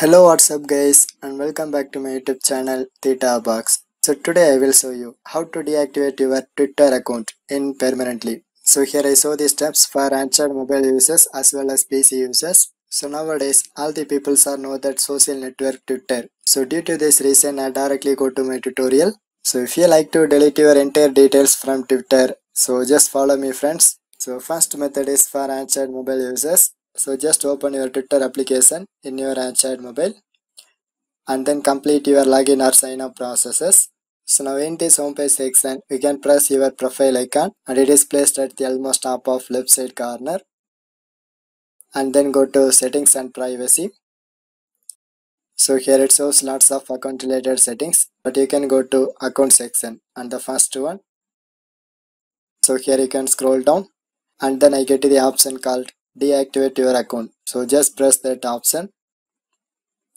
Hello, what's up guys, and welcome back to my YouTube channel Theta Box. So today I will show you how to deactivate your Twitter account permanently. So here I show the steps for Android mobile users as well as PC users. So nowadays all the people know that social network Twitter. So due to this reason I directly go to my tutorial. So if you like to delete your entire details from Twitter, so just follow me friends. So first method is for Android mobile users. So just open your Twitter application in your Android mobile and then complete your login or sign up processes. So now in this homepage section, you can press your profile icon and it is placed at the almost top of left side corner. And then go to settings and privacy. So here it shows lots of account related settings, but you can go to account section and the first one. So here you can scroll down and then I get to the option called deactivate your account. So just press that option.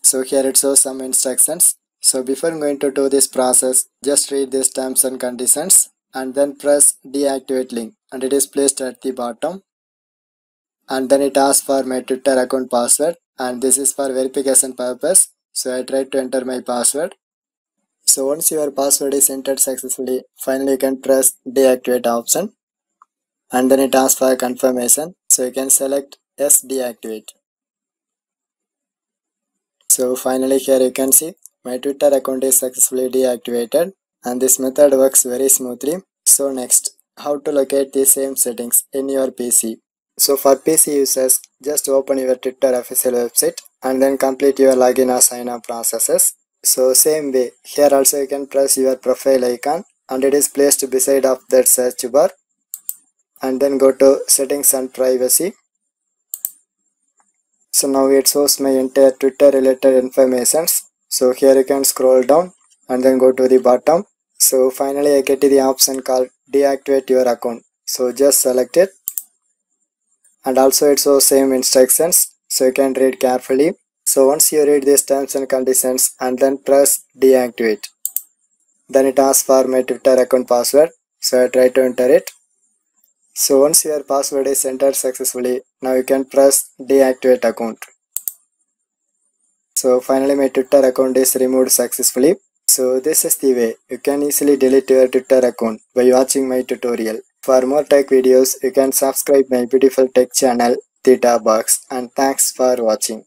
So here it shows some instructions. So before going to do this process, just read these terms and conditions and then press deactivate link and it is placed at the bottom. And then it asks for my Twitter account password, and this is for verification purpose. So I tried to enter my password. So once your password is entered successfully, finally you can press deactivate option. And then it asks for confirmation, so you can select yes, deactivate. So finally here you can see my Twitter account is successfully deactivated, and this method works very smoothly. So next, how to locate the same settings in your PC. So for PC users, just open your Twitter official website and then complete your login or sign up processes. So same way, here also you can press your profile icon and it is placed beside of that search bar. And then go to settings and privacy. So now it shows my entire Twitter related informations. So here you can scroll down and then go to the bottom. So finally I get to the option called deactivate your account. So just select it. And also it shows same instructions. So you can read carefully. So once you read these terms and conditions and then press deactivate. Then it asks for my Twitter account password. So I try to enter it. So once your password is entered successfully, now you can press deactivate account. So finally my Twitter account is removed successfully. So this is the way you can easily delete your Twitter account by watching my tutorial. For more tech videos, you can subscribe my beautiful tech channel Theta Box, and thanks for watching.